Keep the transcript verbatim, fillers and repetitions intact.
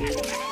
You